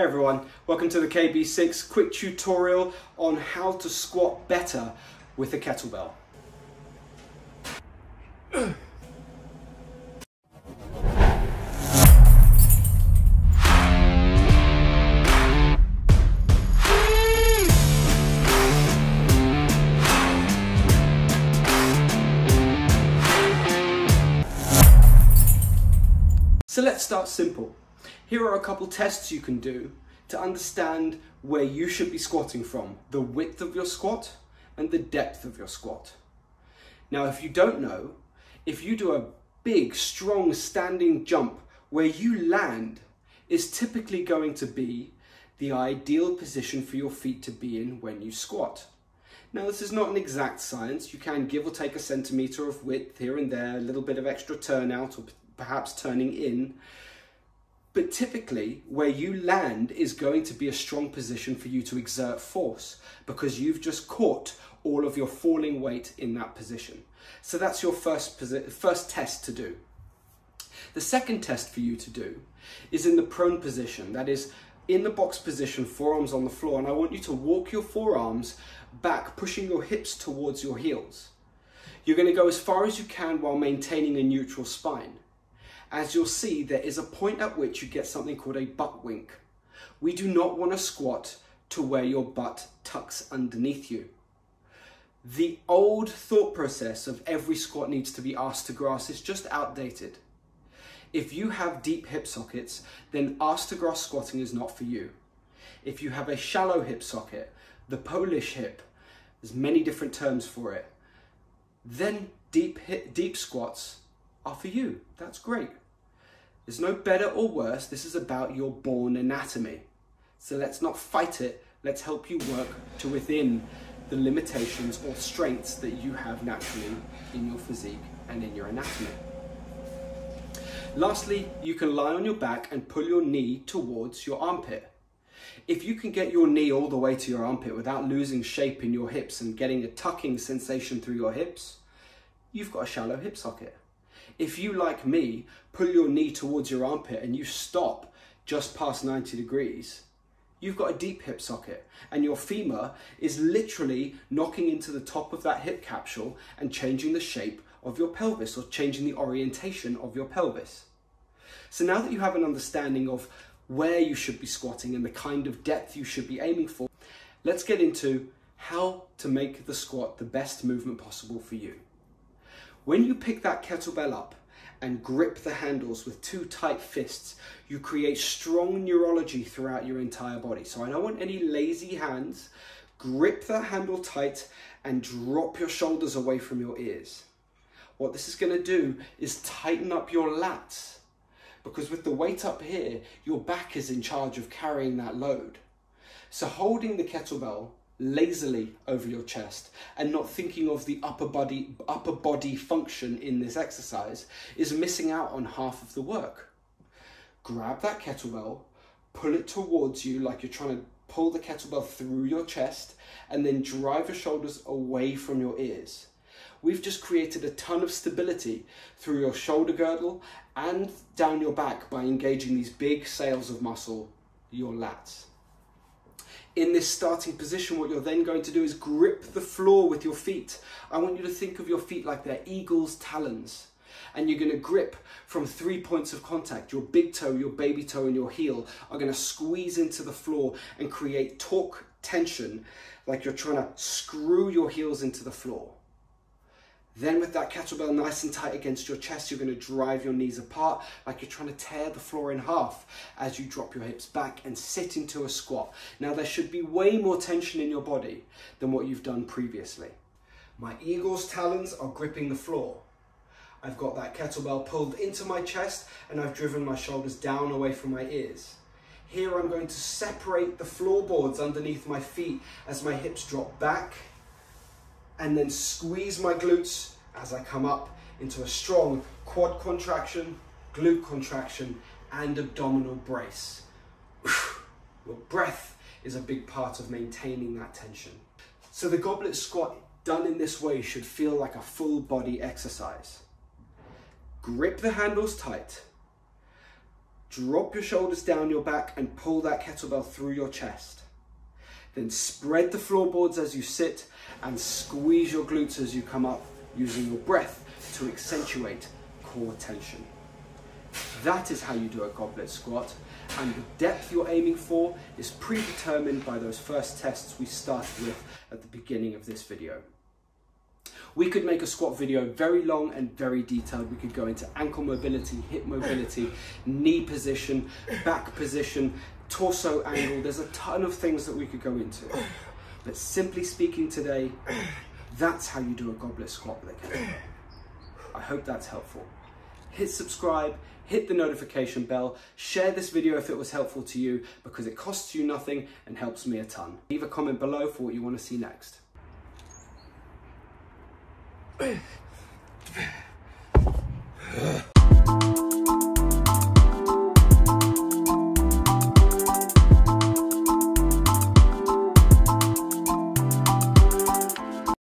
Hey everyone, welcome to the KB6 quick tutorial on how to squat better with a kettlebell. So let's start simple. Here are a couple tests you can do to understand where you should be squatting from, the width of your squat and the depth of your squat. Now, if you don't know, if you do a big, strong standing jump, where you land is typically going to be the ideal position for your feet to be in when you squat. Now, this is not an exact science. You can give or take a centimeter of width here and there, a little bit of extra turnout or perhaps turning in. But typically, where you land is going to be a strong position for you to exert force because you've just caught all of your falling weight in that position. So that's your first test to do. The second test for you to do is in the prone position, that is in the box position, forearms on the floor, and I want you to walk your forearms back, pushing your hips towards your heels. You're going to go as far as you can while maintaining a neutral spine. As you'll see, there is a point at which you get something called a butt wink. We do not want to squat to where your butt tucks underneath you. The old thought process of every squat needs to be ass to grass is just outdated. If you have deep hip sockets, then ass to grass squatting is not for you. If you have a shallow hip socket, the Polish hip, there's many different terms for it, then deep squats are for you. That's great. There's no better or worse. This is about your born anatomy. So let's not fight it. Let's help you work to within the limitations or strengths that you have naturally in your physique and in your anatomy. Lastly, you can lie on your back and pull your knee towards your armpit. If you can get your knee all the way to your armpit without losing shape in your hips and getting a tucking sensation through your hips, you've got a shallow hip socket. If you, like me, pull your knee towards your armpit and you stop just past 90 degrees, you've got a deep hip socket, and your femur is literally knocking into the top of that hip capsule and changing the shape of your pelvis or changing the orientation of your pelvis. So now that you have an understanding of where you should be squatting and the kind of depth you should be aiming for, let's get into how to make the squat the best movement possible for you. When you pick that kettlebell up and grip the handles with two tight fists, you create strong neurology throughout your entire body. So I don't want any lazy hands. Grip that handle tight and drop your shoulders away from your ears. What this is going to do is tighten up your lats, because with the weight up here, your back is in charge of carrying that load. So holding the kettlebell lazily over your chest and not thinking of the upper body function in this exercise is missing out on half of the work. Grab that kettlebell, pull it towards you like you're trying to pull the kettlebell through your chest, and then drive your shoulders away from your ears. We've just created a ton of stability through your shoulder girdle and down your back by engaging these big sails of muscle, your lats. In this starting position, what you're then going to do is grip the floor with your feet. I want you to think of your feet like they're eagle's talons. And you're going to grip from 3 points of contact. Your big toe, your baby toe, and your heel are going to squeeze into the floor and create torque tension, like you're trying to screw your heels into the floor. Then with that kettlebell nice and tight against your chest, you're going to drive your knees apart like you're trying to tear the floor in half as you drop your hips back and sit into a squat. Now there should be way more tension in your body than what you've done previously. My eagle's talons are gripping the floor. I've got that kettlebell pulled into my chest and I've driven my shoulders down away from my ears. Here I'm going to separate the floorboards underneath my feet as my hips drop back, and then squeeze my glutes as I come up into a strong quad contraction, glute contraction, and abdominal brace. Your breath is a big part of maintaining that tension. So the goblet squat done in this way should feel like a full body exercise. Grip the handles tight, Drop your shoulders down your back and pull that kettlebell through your chest. Then spread the floorboards as you sit and squeeze your glutes as you come up, using your breath to accentuate core tension. That is how you do a goblet squat, and the depth you're aiming for is predetermined by those first tests we started with at the beginning of this video. We could make a squat video very long and very detailed. We could go into ankle mobility, hip mobility, knee position, back position, torso angle. There's a ton of things that we could go into. But simply speaking today, that's how you do a goblet squat with a kettlebell. I hope that's helpful. Hit subscribe, hit the notification bell, share this video if it was helpful to you, because it costs you nothing and helps me a ton. Leave a comment below for what you want to see next.